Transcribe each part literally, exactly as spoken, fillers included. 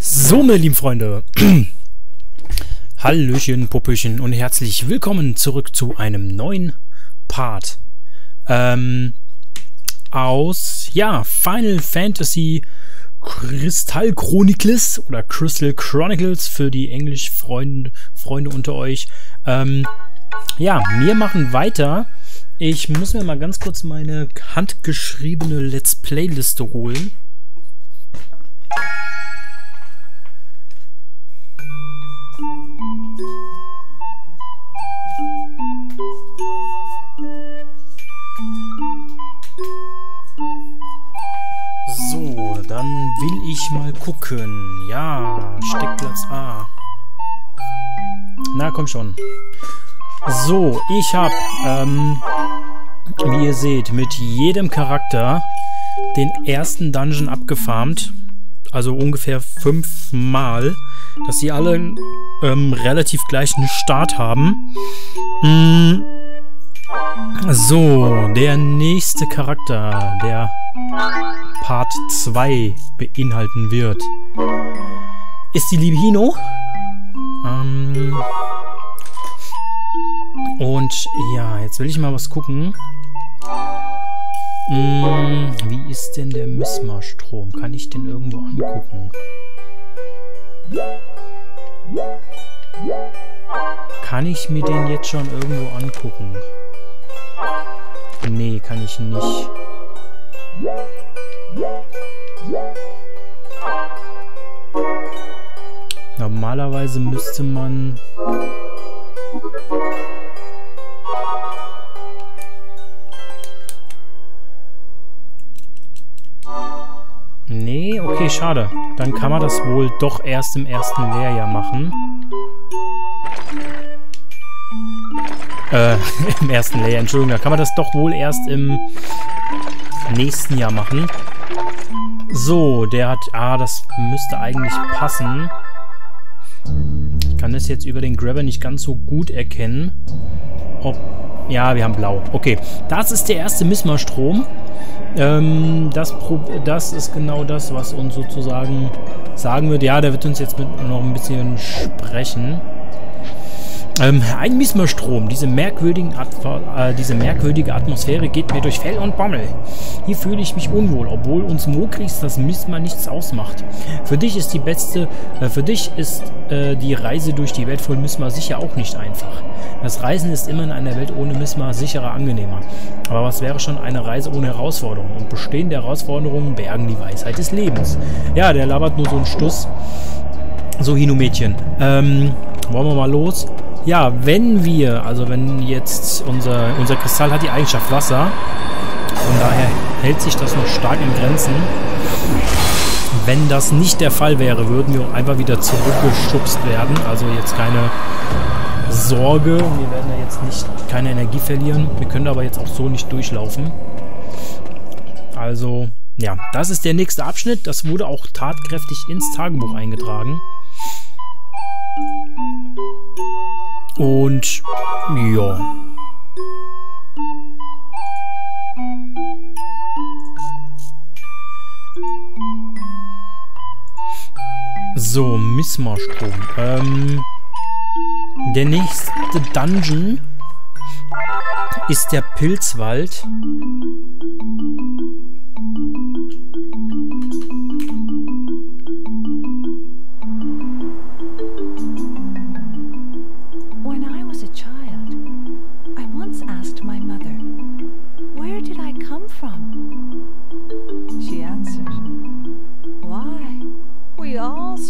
So, meine lieben Freunde, Hallöchen, Puppöchen und herzlich willkommen zurück zu einem neuen Part ähm, aus, ja, Final Fantasy Crystal Chronicles oder Crystal Chronicles für die Englisch-Freunde Freunde unter euch. Ähm, ja, wir machen weiter. Ich muss mir mal ganz kurz meine handgeschriebene Let's Play-Liste holen. So, dann will ich mal gucken. Ja, Steckplatz A. Na, komm schon. So, ich habe, ähm, wie ihr seht, mit jedem Charakter den ersten Dungeon abgefarmt. Also ungefähr fünfmal, dass sie alle ähm, relativ gleichen Start haben. Mm. So, der nächste Charakter, der Part zwei beinhalten wird, ist die liebe Hino. Ähm... Und ja, jetzt will ich mal was gucken. Hm, wie ist denn der Mismarstrom? Kann ich den irgendwo angucken? Kann ich mir den jetzt schon irgendwo angucken? Nee, kann ich nicht. Normalerweise müsste man... Nee, okay, schade. Dann kann man das wohl doch erst im ersten Lehrjahr machen. Äh, im ersten Lehrjahr, Entschuldigung. Da kann man das doch wohl erst im nächsten Jahr machen. So, der hat... Ah, das müsste eigentlich passen. Ich kann das jetzt über den Grabber nicht ganz so gut erkennen. Ob, ja, wir haben blau. Okay, das ist der erste Mismarstrom. Ähm, das, das ist genau das, was uns sozusagen sagen wird. Ja, der wird uns jetzt mit noch ein bisschen sprechen. Ähm, ein Mismarstrom. Diese, äh, diese merkwürdige Atmosphäre geht mir durch Fell und Bommel. Hier fühle ich mich unwohl, obwohl uns Mokris das Mismar nichts ausmacht. Für dich ist die beste, äh, für dich ist äh, die Reise durch die Welt voll Mismar sicher auch nicht einfach. Das Reisen ist immer in einer Welt ohne Mismar sicherer, angenehmer. Aber was wäre schon eine Reise ohne Herausforderung? Und bestehende Herausforderungen bergen die Weisheit des Lebens. Ja, der labert nur so einen Stuss. So, Hino-Mädchen. Ähm, wollen wir mal los? Ja, wenn wir, also wenn jetzt unser, unser Kristall hat die Eigenschaft Wasser, von daher hält sich das noch stark in Grenzen. Wenn das nicht der Fall wäre, würden wir einfach wieder zurückgeschubst werden. Also jetzt keine Sorge, wir werden da jetzt nicht keine Energie verlieren. Wir können aber jetzt auch so nicht durchlaufen. Also, ja, das ist der nächste Abschnitt. Das wurde auch tatkräftig ins Tagebuch eingetragen. Und ja. So, Mismarstrom. Ähm, der nächste Dungeon ist der Pilzwald.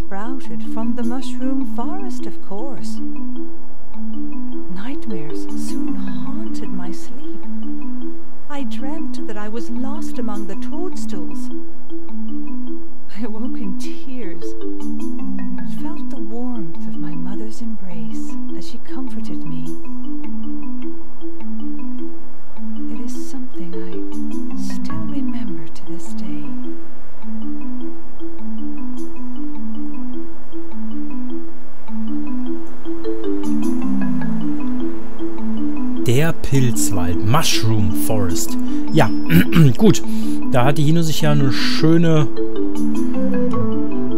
Sprouted from the Shroom forest, of course. Nightmares soon haunted my sleep. I dreamt that I was lost among the toadstools. I awoke in tears, but felt the warmth of my mother's embrace as she comforted me. It is something I still remember to this day. Der Pilzwald, Shroom Forest. Ja, gut. Da hat die Hino sich ja eine schöne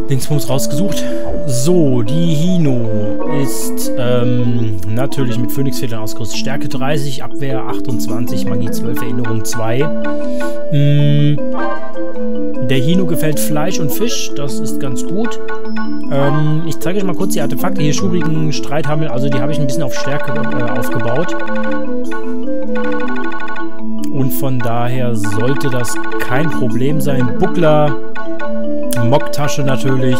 Dingsbums rausgesucht. So, die Hino ist ähm, natürlich mit Phönixfedern ausgerüstet. Stärke dreißig, Abwehr achtundzwanzig, Magie zwölf, Erinnerung zwei. Mm, der Hino gefällt Fleisch und Fisch, das ist ganz gut. Ähm, ich zeige euch mal kurz die Artefakte. Hier schubigen Streithammel, also die habe ich ein bisschen auf Stärke äh, aufgebaut. Und von daher sollte das kein Problem sein. Buckler, Mocktasche natürlich.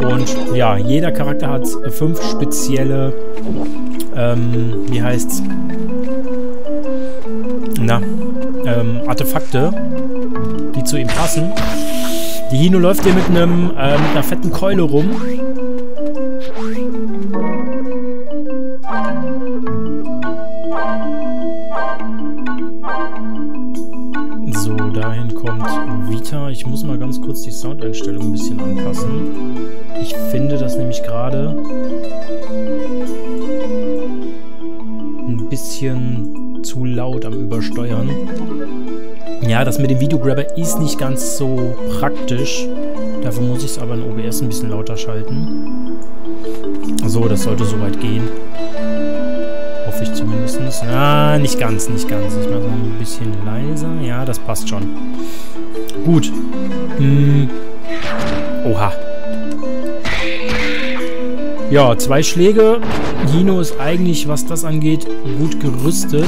Und ja, jeder Charakter hat fünf spezielle, ähm, wie heißt's? Na, ähm, Artefakte, die zu ihm passen. Die Hino läuft hier mit einem, äh, mit einer fetten Keule rum. So, dahin kommt Vita. Ich muss mal ganz kurz die Soundeinstellung ein bisschen anpassen. Ich finde das nämlich gerade ein bisschen zu laut am Übersteuern. Ja, das mit dem Videograbber ist nicht ganz so praktisch. Dafür muss ich es aber in O B S ein bisschen lauter schalten. So, das sollte soweit gehen. Hoffe ich zumindest. Na, nicht ganz, nicht ganz. Ich mache noch ein bisschen leiser. Ja, das passt schon. Gut. Hm. Oha. Ja, zwei Schläge. Hino ist eigentlich, was das angeht, gut gerüstet.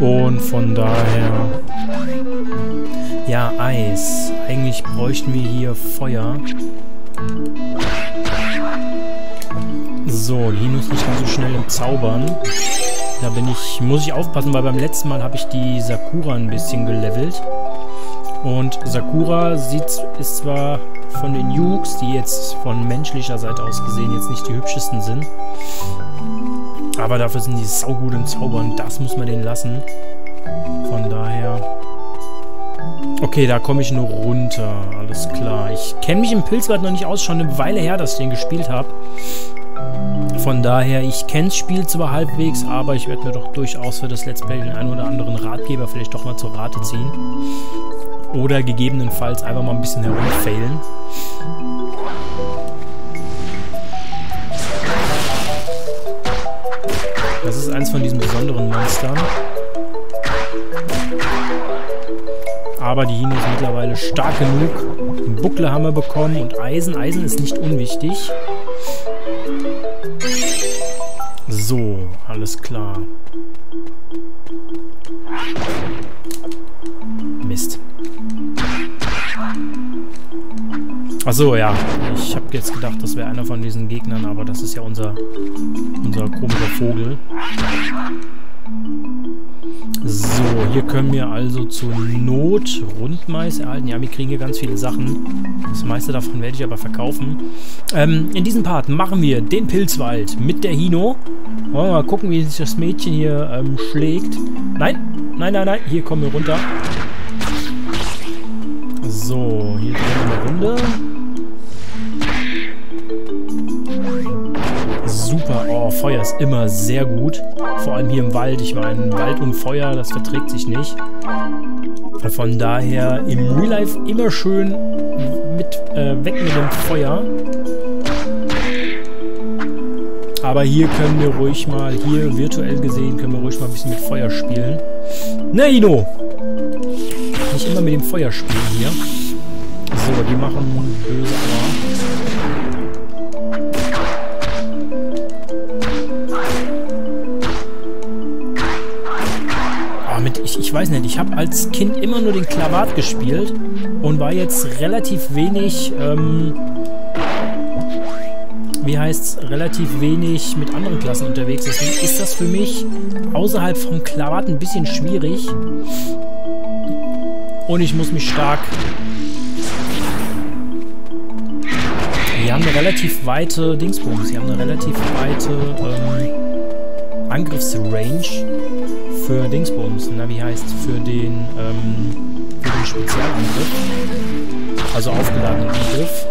Und von daher... Ja, Eis. Eigentlich bräuchten wir hier Feuer. So, Hino ist nicht ganz so schnell im Zaubern. Da bin ich, muss ich aufpassen, weil beim letzten Mal habe ich die Sakura ein bisschen gelevelt. Und Sakura sieht, ist zwar von den Yuks, die jetzt von menschlicher Seite aus gesehen jetzt nicht die hübschesten sind. Aber dafür sind die saugut im Zaubern. Das muss man denen lassen. Von daher... Okay, da komme ich nur runter. Alles klar. Ich kenne mich im Pilzwald noch nicht aus. Schon eine Weile her, dass ich den gespielt habe. Von daher, ich kenne das Spiel zwar halbwegs, aber ich werde mir doch durchaus für das Let's Play den einen oder anderen Ratgeber vielleicht doch mal zur Rate ziehen. Oder gegebenenfalls einfach mal ein bisschen herumfailen. Das ist eins von diesen besonderen Monstern. Aber die Hino ist mittlerweile stark genug. Einen Buckler haben wir bekommen und Eisen. Eisen ist nicht unwichtig. So, alles klar. Mist. Achso, ja. Ich habe jetzt gedacht, das wäre einer von diesen Gegnern, aber das ist ja unser, unser komischer Vogel. So, hier können wir also zur Not Rundmais erhalten. Ja, wir kriegen hier ganz viele Sachen. Das meiste davon werde ich aber verkaufen. Ähm, in diesem Part machen wir den Pilzwald mit der Hino. Wollen wir mal gucken, wie sich das Mädchen hier ähm, schlägt. Nein, nein, nein, nein. Hier kommen wir runter. So, hier drehen wir eine Runde. Super, oh, Feuer ist immer sehr gut. Vor allem hier im Wald. Ich meine, Wald und Feuer, das verträgt sich nicht. Von daher im Real Life immer schön mit, äh, weg mit dem Feuer. Aber hier können wir ruhig mal, hier virtuell gesehen, können wir ruhig mal ein bisschen mit Feuer spielen. Na, Hino! Nicht immer mit dem Feuer spielen hier. So, die machen böse Aua. Ich weiß nicht, ich habe als Kind immer nur den Klavat gespielt und war jetzt relativ wenig, ähm, wie heißt's, relativ wenig mit anderen Klassen unterwegs. Deswegen ist das für mich außerhalb vom Klavat ein bisschen schwierig. Und ich muss mich stark... Die haben eine relativ weite Dingsbums, die haben eine relativ weite ähm, Angriffsrange. Für Dingsbums, na wie heißt für den, ähm, für den Spezialangriff, also aufgeladenen Angriff.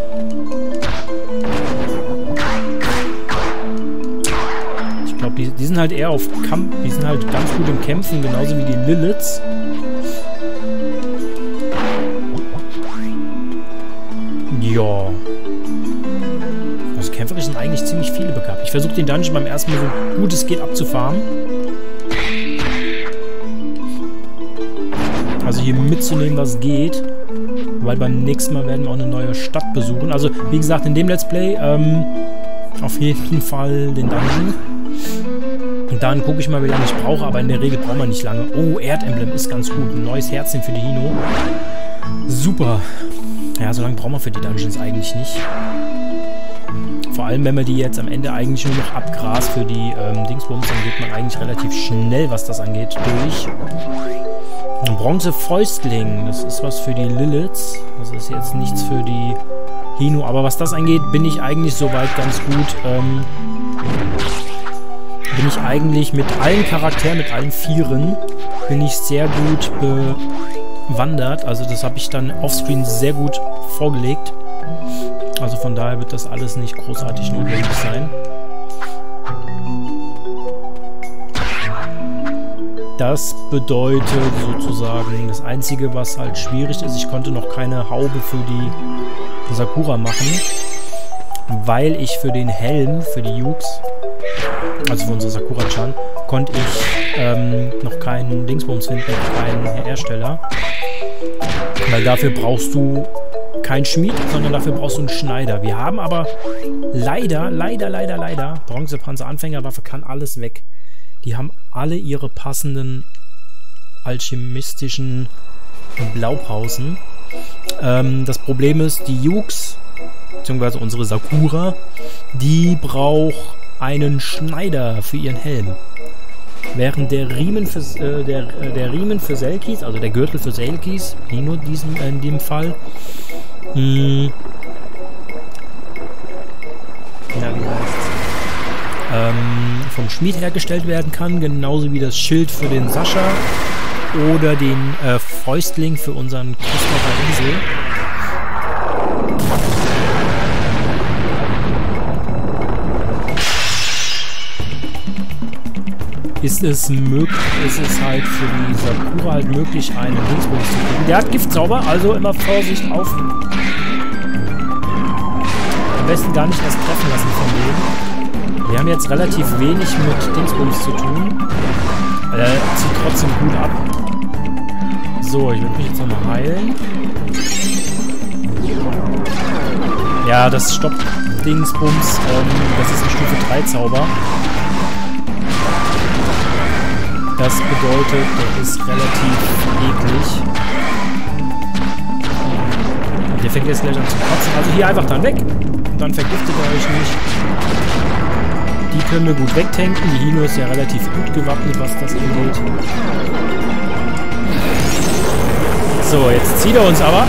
Ich Die, die sind halt eher auf Kampf. Die sind halt ganz gut im Kämpfen, genauso wie die Liliths. Ja. Also kämpferisch sind eigentlich ziemlich viele begabt. Ich versuche den Dungeon beim ersten Mal so gut es geht abzufarmen. Also hier mitzunehmen, was geht. Weil beim nächsten Mal werden wir auch eine neue Stadt besuchen. Also, wie gesagt, in dem Let's Play ähm, auf jeden Fall den Dungeon. Und dann gucke ich mal, wie lange ich brauche. Aber in der Regel braucht man nicht lange. Oh, Erdemblem ist ganz gut. Ein neues Herzchen für die Hino. Super. Ja, so lange braucht man für die Dungeons eigentlich nicht. Vor allem, wenn man die jetzt am Ende eigentlich nur noch abgrast für die ähm, Dingsbums, dann geht man eigentlich relativ schnell, was das angeht, durch. Ein Bronze-Fäustling, das ist was für die Liliths. Das ist jetzt nichts für die Hino. Aber was das angeht, bin ich eigentlich soweit ganz gut. Ähm, bin ich eigentlich mit allen Charakteren, mit allen Vieren, bin ich sehr gut bewandert. Also das habe ich dann offscreen sehr gut vorgelegt. Also von daher wird das alles nicht großartig notwendig sein. Das bedeutet sozusagen, das Einzige, was halt schwierig ist, ich konnte noch keine Haube für die Sakura machen, weil ich für den Helm, für die Yuks, also für unsere Sakura-Chan, konnte ich ähm, noch keinen Dingsbums finden, keinen Hersteller. Weil dafür brauchst du keinen Schmied, sondern dafür brauchst du einen Schneider. Wir haben aber leider, leider, leider, leider, Bronzepanzer, Anfängerwaffe, kann alles weg. Die haben alle ihre passenden alchemistischen Blaupausen. Ähm, das Problem ist, die Yuks, beziehungsweise unsere Sakura, die braucht einen Schneider für ihren Helm. Während der Riemen für, äh, der, äh, der Riemen für Selkies, also der Gürtel für Selkies, Hino diesen, äh, in dem Fall, mh, na, wie heißt's? Ähm, vom Schmied hergestellt werden kann, genauso wie das Schild für den Sascha oder den äh, Fäustling für unseren Christopher Riesel. Ist es möglich, ist es halt für die Sakura halt möglich, einen Dingsbums zu kriegen. Der hat Giftsauber, also immer Vorsicht auf. Am besten gar nicht erst treffen lassen vom Leben. Wir haben jetzt relativ wenig mit Dingsbums zu tun. Äh, zieht trotzdem gut ab. So, ich würde mich jetzt nochmal heilen. Ja, das stoppt Dingsbums. Ähm, das ist ein Stufe drei Zauber. Das bedeutet, der ist relativ eklig. Der fängt jetzt gleich an zu kotzen. Also hier einfach dann weg. Und dann vergiftet er euch nicht. Die können wir gut wegtanken. Die Hino ist ja relativ gut gewappnet, was das angeht. So, jetzt zieht er uns aber.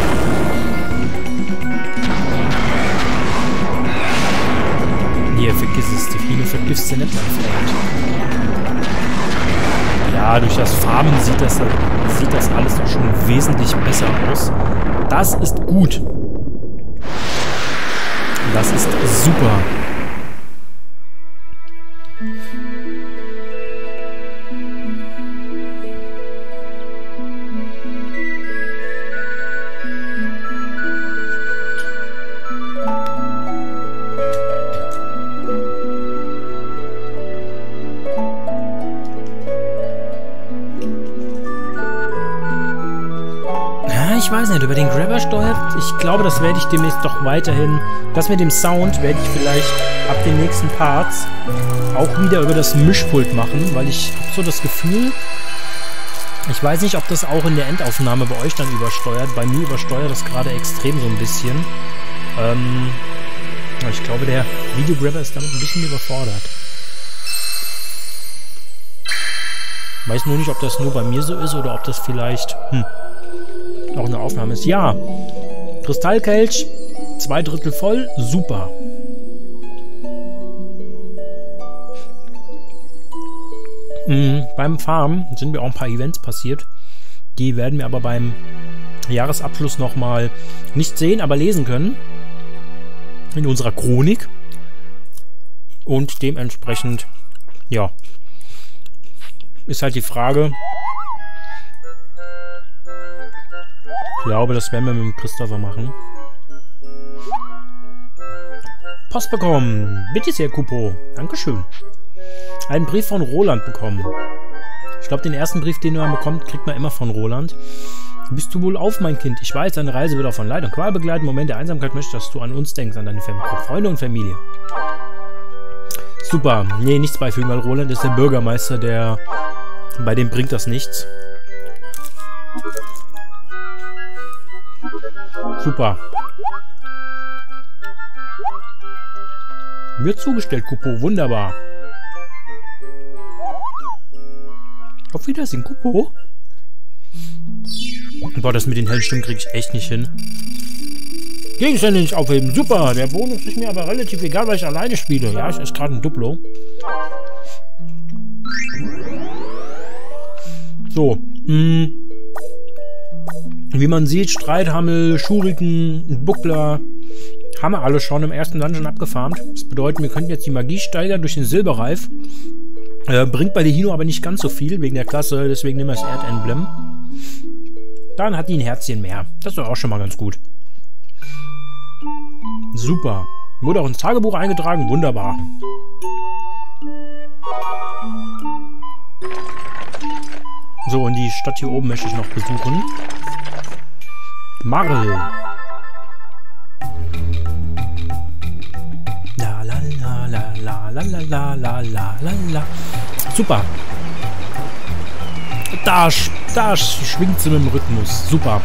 Nee, vergiss es. Die Hino vergisst sie nicht, mein Freund. Ja, durch das Farmen sieht das, sieht das alles doch schon wesentlich besser aus. Das ist gut. Das ist super. Ich weiß nicht, über den Grabber steuert. Ich glaube, das werde ich demnächst doch weiterhin. Das mit dem Sound werde ich vielleicht ab den nächsten Parts auch wieder über das Mischpult machen, weil ich habe so das Gefühl, ich weiß nicht, ob das auch in der Endaufnahme bei euch dann übersteuert. Bei mir übersteuert das gerade extrem so ein bisschen. Ähm, ich glaube, der Videograbber ist damit ein bisschen überfordert. Ich weiß nur nicht, ob das nur bei mir so ist oder ob das vielleicht... Hm, auch eine Aufnahme ist. Ja, Kristallkelch, zwei Drittel voll, super. Mhm, beim Farm sind mir auch ein paar Events passiert. Die werden wir aber beim Jahresabschluss nochmal nicht sehen, aber lesen können. In unserer Chronik. Und dementsprechend Ja. Ist halt die Frage. Ich glaube, das werden wir mit dem Christopher machen. Post bekommen. Bitte sehr, Kupo. Dankeschön. Einen Brief von Roland bekommen. Ich glaube, den ersten Brief, den man bekommt, kriegt man immer von Roland. Bist du wohl auf, mein Kind? Ich weiß, deine Reise wird auch von Leid und Qual begleiten. Moment der Einsamkeit möchte, dass du an uns denkst, an deine Fam Freunde und Familie. Super. Nee, nichts beifügen, weil Roland ist der Bürgermeister, der... Bei dem bringt das nichts. Super. Wird zugestellt, Kupo. Wunderbar. Auf Wiedersehen, Kupo. Boah, das mit den hellen Stimmen kriege ich echt nicht hin. Gegenstände nicht aufheben. Super. Der Bonus ist mir aber relativ egal, weil ich alleine spiele. Ja, ich esse gerade ein Duplo. So. Mh. Wie man sieht, Streithammel, Schuriken, Buckler haben wir alle schon im ersten Dungeon abgefarmt. Das bedeutet, wir könnten jetzt die Magie steigern durch den Silberreif. Äh, bringt bei der Hino aber nicht ganz so viel wegen der Klasse, deswegen nehmen wir das Erdenblem. Dann hat die ein Herzchen mehr. Das ist doch auch schon mal ganz gut. Super. Wurde auch ins Tagebuch eingetragen. Wunderbar. So, und die Stadt hier oben möchte ich noch besuchen. Marl. La la la la la la la la la la. Super. Da, da schwingt sie mit dem Rhythmus. Super.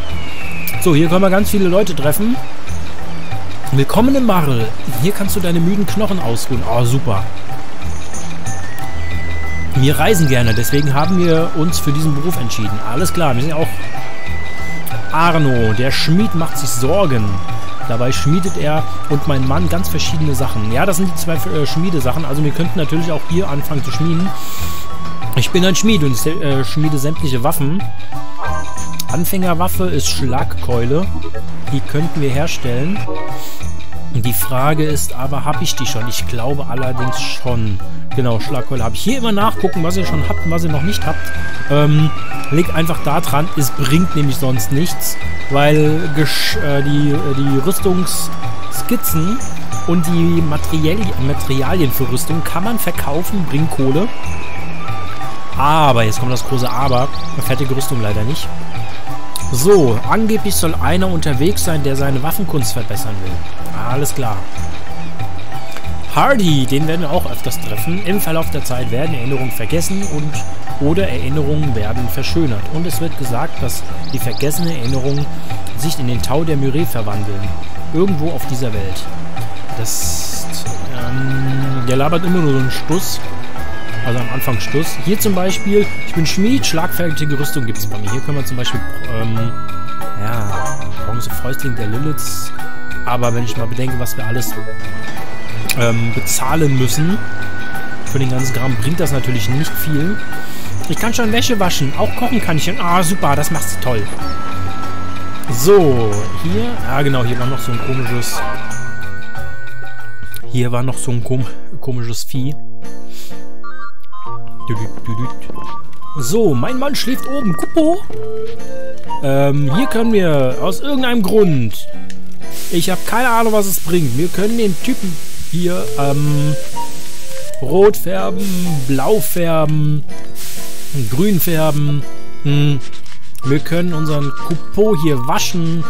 So, hier können wir ganz viele Leute treffen. Willkommen in Marl. Hier kannst du deine müden Knochen ausruhen. Oh, super. Wir reisen gerne, deswegen haben wir uns für diesen Beruf entschieden. Alles klar, wir sind auch Arno. Der Schmied macht sich Sorgen. Dabei schmiedet er und mein Mann ganz verschiedene Sachen. Ja, das sind die zwei äh, Schmiedesachen. Also wir könnten natürlich auch hier anfangen zu schmieden. Ich bin ein Schmied und ich äh, schmiede sämtliche Waffen. Anfängerwaffe ist Schlagkeule. Die könnten wir herstellen. Die Frage ist aber, habe ich die schon? Ich glaube allerdings schon. Genau, Schlagkeule habe ich. Hier immer nachgucken, was ihr schon habt und was ihr noch nicht habt. Ähm, legt einfach da dran. Es bringt nämlich sonst nichts, weil äh, die, die Rüstungsskizzen und die Materialien, Materialien für Rüstung kann man verkaufen, bringt Kohle. Aber, jetzt kommt das große Aber, fertige Rüstung leider nicht. So, angeblich soll einer unterwegs sein, der seine Waffenkunst verbessern will. Alles klar. Hardy, den werden wir auch öfters treffen. Im Verlauf der Zeit werden Erinnerungen vergessen und oder Erinnerungen werden verschönert. Und es wird gesagt, dass die vergessenen Erinnerungen sich in den Tau der Myreetau verwandeln. Irgendwo auf dieser Welt. Das ist, ähm, der labert immer nur so einen Stuss. Also am Anfang Schluss. Hier zum Beispiel, ich bin Schmied, schlagfertige Rüstung gibt es bei mir. Hier können wir zum Beispiel, ähm, ja, Bronze Fäustling der Lilith. Aber wenn ich mal bedenke, was wir alles ähm, bezahlen müssen für den ganzen Gramm, bringt das natürlich nicht viel. Ich kann schon Wäsche waschen, auch kochen kann ich. Ah, super, das machst du toll. So, hier, ah genau, hier war noch so ein komisches, hier war noch so ein kom komisches Vieh. So, mein Mann schläft oben. Kupo. Ähm, hier können wir aus irgendeinem Grund. Ich habe keine Ahnung, was es bringt. Wir können den Typen hier ähm, rot färben, blau färben, grün färben. Hm. Wir können unseren Kupo hier waschen.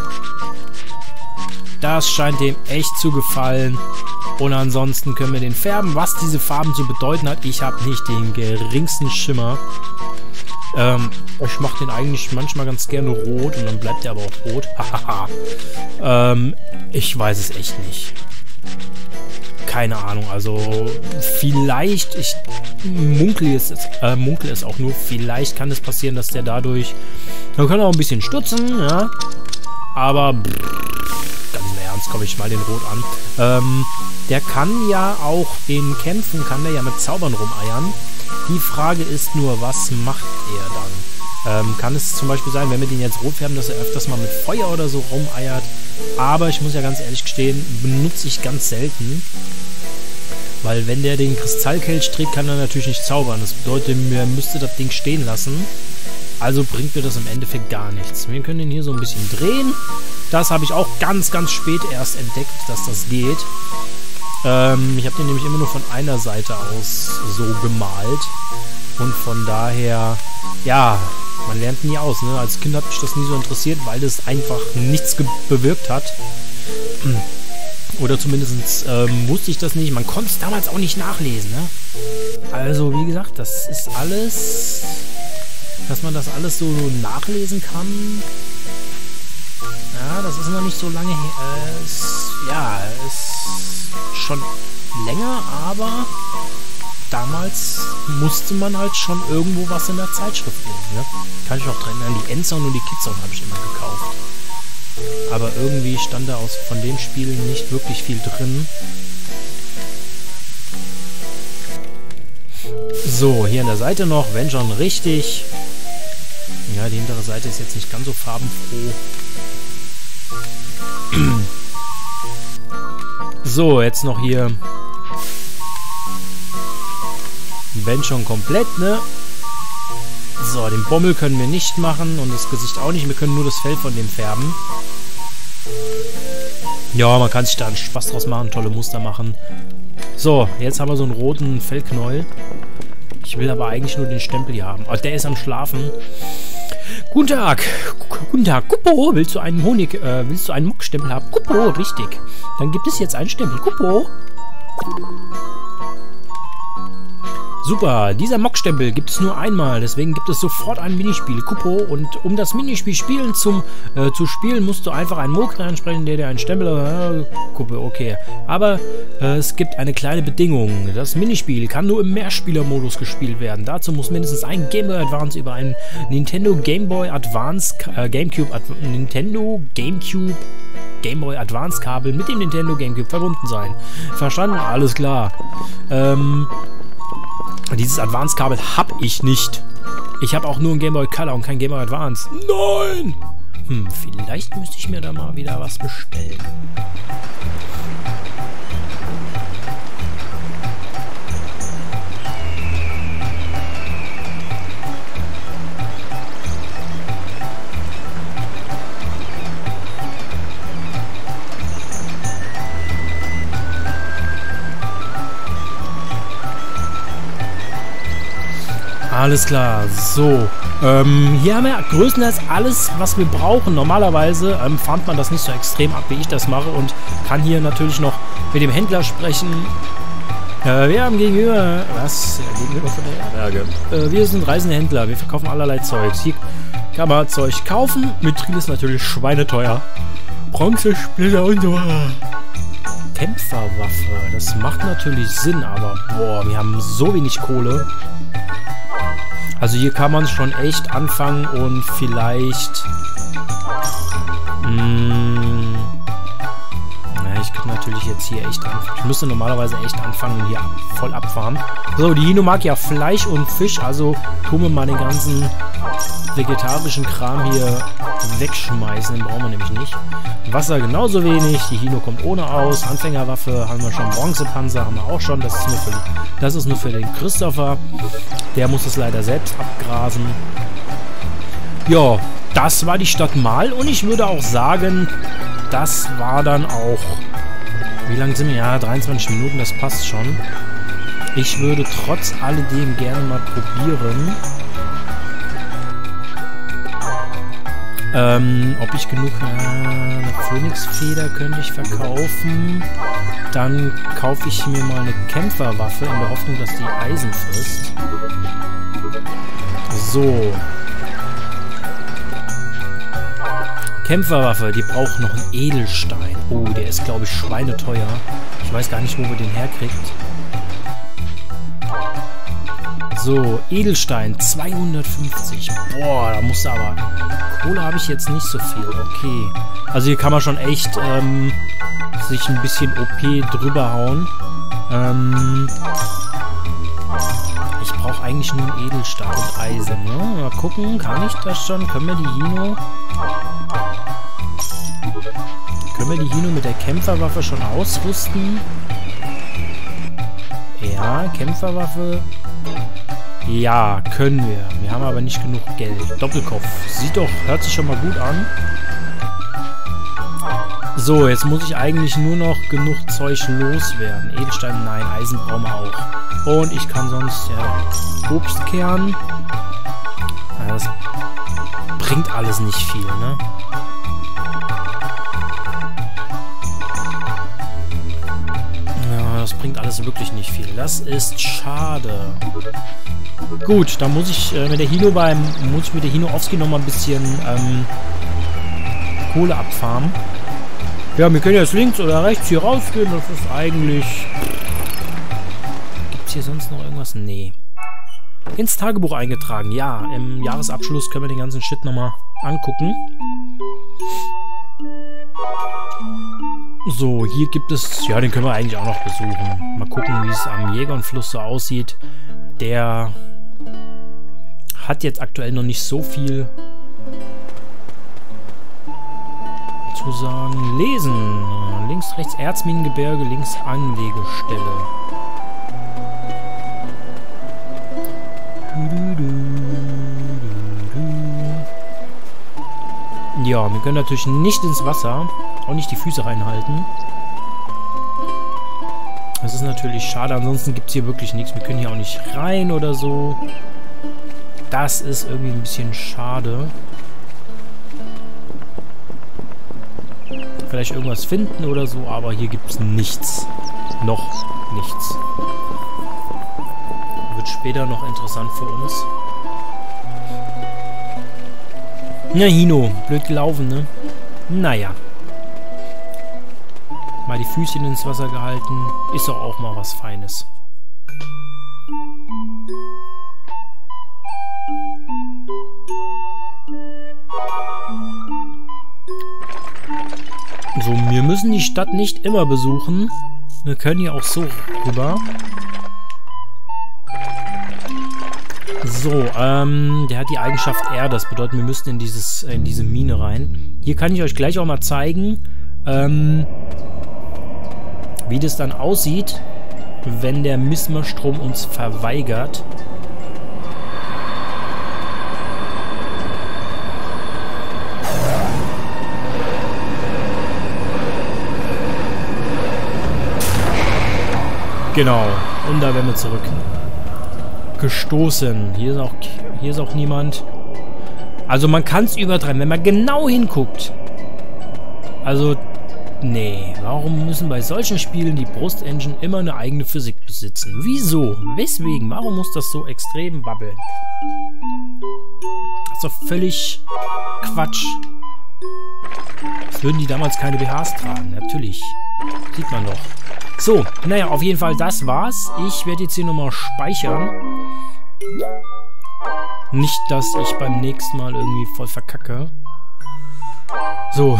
Das scheint dem echt zu gefallen. Und ansonsten können wir den färben. Was diese Farben zu bedeuten hat, ich habe nicht den geringsten Schimmer. Ähm, ich mache den eigentlich manchmal ganz gerne rot und dann bleibt der aber auch rot. Hahaha. ähm, ich weiß es echt nicht. Keine Ahnung. Also vielleicht, ich munkle es, äh, munkle es auch nur, vielleicht kann es passieren, dass der dadurch... Man kann auch ein bisschen stutzen, ja. Aber... komme ich mal den Rot an. Ähm, der kann ja auch in Kämpfen, kann der ja mit Zaubern rumeiern. Die Frage ist nur, was macht er dann? Ähm, kann es zum Beispiel sein, wenn wir den jetzt rot färben, dass er öfters mal mit Feuer oder so rumeiert? Aber ich muss ja ganz ehrlich gestehen, benutze ich ganz selten. Weil wenn der den Kristallkelch trägt, kann er natürlich nicht zaubern. Das bedeutet, er müsste das Ding stehen lassen. Also bringt mir das im Endeffekt gar nichts. Wir können ihn hier so ein bisschen drehen. Das habe ich auch ganz, ganz spät erst entdeckt, dass das geht. Ähm, ich habe den nämlich immer nur von einer Seite aus so gemalt. Und von daher, ja, man lernt nie aus. Ne? Als Kind hat mich das nie so interessiert, weil das einfach nichts bewirkt hat. Oder zumindest ähm, wusste ich das nicht. Man konnte es damals auch nicht nachlesen. Ne? Also, wie gesagt, das ist alles... Dass man das alles so nachlesen kann... Ja, das ist noch nicht so lange her. Äh, ist, ja, ist schon länger, aber... Damals musste man halt schon irgendwo was in der Zeitschrift lesen. Ne? Kann ich auch dran erinnern, die Endzone und die Kidzone habe ich immer gekauft. Aber irgendwie stand da aus von dem Spiel nicht wirklich viel drin. So, hier an der Seite noch, wenn schon richtig. Ja, die hintere Seite ist jetzt nicht ganz so farbenfroh. So, jetzt noch hier... Wenn schon komplett, ne? So, den Bommel können wir nicht machen und das Gesicht auch nicht. Wir können nur das Fell von dem färben. Ja, man kann sich da einen Spaß draus machen, tolle Muster machen. So, jetzt haben wir so einen roten Fellknäuel. Ich will aber eigentlich nur den Stempel hier haben. Oh, der ist am Schlafen. Guten Tag. Guten Tag. Kupo, willst du einen Honig, äh, willst du einen Muckstempel haben? Kupo, richtig. Dann gibt es jetzt einen Stempel. Kupo. Super, dieser Mockstempel gibt es nur einmal, deswegen gibt es sofort ein Minispiel. Kupo, und um das Minispiel spielen zum, äh, zu spielen, musst du einfach einen Mock ansprechen, der dir einen Stempel... Äh, Kupo, okay. Aber äh, es gibt eine kleine Bedingung. Das Minispiel kann nur im Mehrspielermodus gespielt werden. Dazu muss mindestens ein Game Boy Advance über einen Nintendo Game Boy Advance... Äh, Gamecube... Ad, Nintendo Gamecube... Game Boy Advance Kabel mit dem Nintendo Gamecube verbunden sein. Verstanden? Alles klar. Ähm... Dieses Advance-Kabel habe ich nicht. Ich habe auch nur ein Game Boy Color und kein Game Boy Advance. Nein! Hm, vielleicht müsste ich mir da mal wieder was bestellen. Alles klar, so. Ähm, hier haben wir größtenteils alles, was wir brauchen. Normalerweise ähm, farmt man das nicht so extrem ab, wie ich das mache, und kann hier natürlich noch mit dem Händler sprechen. Äh, wir haben gegenüber... Was? Ja, gegenüber von der Herberge. Äh, wir sind reisende Händler, wir verkaufen allerlei Zeugs. Hier kann man Zeug kaufen. Mithril ist natürlich schweineteuer. Bronzesplitter und so. Kämpferwaffe, das macht natürlich Sinn, aber boah, wir haben so wenig Kohle. Also hier kann man schon echt anfangen und vielleicht... Mh, na, ich könnte natürlich jetzt hier echt anfangen. Ich müsste normalerweise echt anfangen und hier voll abfahren. So, die Hino mag ja Fleisch und Fisch, also tun wir mal den ganzen vegetarischen Kram hier wegschmeißen. Den brauchen wir nämlich nicht. Wasser genauso wenig. Die Hino kommt ohne aus. Anfängerwaffe haben wir schon. Bronzepanzer haben wir auch schon. Das ist nur für, das ist nur für den Christopher. Der muss es leider selbst abgrasen. Ja, das war die Stadt Marl. Und ich würde auch sagen, das war dann auch... Wie lange sind wir? Ja, dreiundzwanzig Minuten. Das passt schon. Ich würde trotz alledem gerne mal probieren... Ähm, ob ich genug... Äh, eine Phönixfeder könnte ich verkaufen. Dann kaufe ich mir mal eine Kämpferwaffe in der Hoffnung, dass die Eisen frisst. So. Kämpferwaffe, die braucht noch einen Edelstein. Oh, der ist, glaube ich, schweineteuer. Ich weiß gar nicht, wo wir den herkriegt. So, Edelstein, zweihundertfünfzig. Boah, da muss aber... Kohle habe ich jetzt nicht so viel. Okay. Also hier kann man schon echt ähm, sich ein bisschen O P drüber hauen. Ähm, ich brauche eigentlich nur einen Edelstein und Eisen. Ne? Mal gucken, kann ich das schon? Können wir die Hino... Können wir die Hino mit der Kämpferwaffe schon ausrüsten? Ja, Kämpferwaffe. Ja, können wir. Wir haben aber nicht genug Geld. Doppelkopf. Sieht doch, hört sich schon mal gut an. So, jetzt muss ich eigentlich nur noch genug Zeug loswerden. Edelstein, nein. Eisenbaum auch. Und ich kann sonst, ja, Obstkern. Ja, das bringt alles nicht viel, ne? Das bringt alles wirklich nicht viel. Das ist schade. Gut, dann muss ich äh, mit der Hino beim muss ich mit der Hino Owski noch mal ein bisschen ähm, Kohle abfarmen. Ja, wir können jetzt links oder rechts hier rausgehen. Das ist eigentlich... Gibt es hier sonst noch irgendwas? Nee. Ins Tagebuch eingetragen. Ja, im Jahresabschluss können wir den ganzen Shit noch mal angucken. So, hier gibt es... Ja, den können wir eigentlich auch noch besuchen. Mal gucken, wie es am Jägerfluss so aussieht. Der hat jetzt aktuell noch nicht so viel zu sagen. Lesen. Links, rechts Erzminengebirge, links Anlegestelle. Ja, wir können natürlich nicht ins Wasser... Auch nicht die Füße reinhalten. Das ist natürlich schade. Ansonsten gibt es hier wirklich nichts. Wir können hier auch nicht rein oder so. Das ist irgendwie ein bisschen schade. Vielleicht irgendwas finden oder so, aber hier gibt es nichts. Noch nichts. Wird später noch interessant für uns. Na, Hino. Blöd gelaufen, ne? Naja. Mal die Füßchen ins Wasser gehalten. Ist doch auch mal was Feines. So, wir müssen die Stadt nicht immer besuchen. Wir können hier auch so rüber. So, ähm, der hat die Eigenschaft R. Das bedeutet, wir müssen in, dieses, in diese Mine rein. Hier kann ich euch gleich auch mal zeigen, ähm... wie das dann aussieht, wenn der Mismarstrom uns verweigert. Genau, und da werden wir zurück gestoßen. Hier ist auch, hier ist auch niemand. Also man kann es übertreiben, wenn man genau hinguckt. Also... Nee, warum müssen bei solchen Spielen die Brustengine immer eine eigene Physik besitzen? Wieso? Weswegen? Warum muss das so extrem babbeln? Das ist doch völlig Quatsch. Das würden die damals keine B Hs tragen, natürlich. Sieht man doch. So, naja, auf jeden Fall, das war's. Ich werde jetzt hier nochmal speichern. Nicht, dass ich beim nächsten Mal irgendwie voll verkacke. So,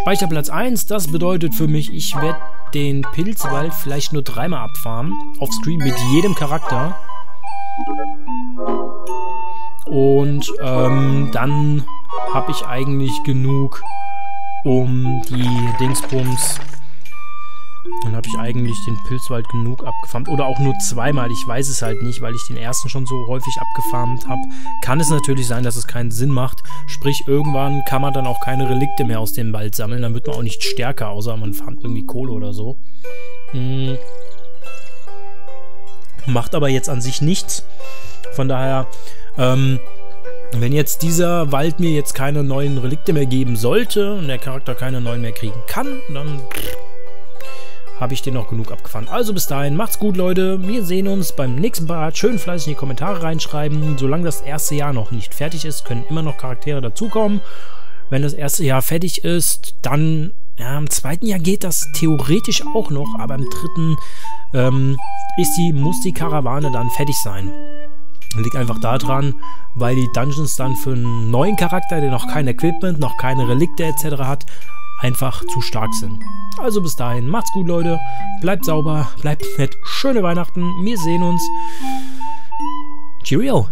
Speicherplatz eins, das bedeutet für mich, ich werde den Pilzwald vielleicht nur dreimal abfarmen. Auf Stream mit jedem Charakter. Und ähm, dann habe ich eigentlich genug um die Dingsbums. Dann habe ich eigentlich den Pilzwald genug abgefarmt. Oder auch nur zweimal, ich weiß es halt nicht, weil ich den ersten schon so häufig abgefarmt habe. Kann es natürlich sein, dass es keinen Sinn macht. Sprich, irgendwann kann man dann auch keine Relikte mehr aus dem Wald sammeln. Dann wird man auch nicht stärker, außer man farmt irgendwie Kohle oder so. Hm. Macht aber jetzt an sich nichts. Von daher, ähm... wenn jetzt dieser Wald mir jetzt keine neuen Relikte mehr geben sollte und der Charakter keine neuen mehr kriegen kann, dann... habe ich den noch genug abgefahren. Also bis dahin, macht's gut, Leute. Wir sehen uns beim nächsten Part. Schön fleißig in die Kommentare reinschreiben. Solange das erste Jahr noch nicht fertig ist, können immer noch Charaktere dazukommen. Wenn das erste Jahr fertig ist, dann... Ja, im zweiten Jahr geht das theoretisch auch noch, aber im dritten ähm, ist die, muss die Karawane dann fertig sein. Liegt einfach daran, weil die Dungeons dann für einen neuen Charakter, der noch kein Equipment, noch keine Relikte et cetera hat, einfach zu stark sind. Also bis dahin, macht's gut, Leute. Bleibt sauber, bleibt nett. Schöne Weihnachten. Wir sehen uns. Cheerio.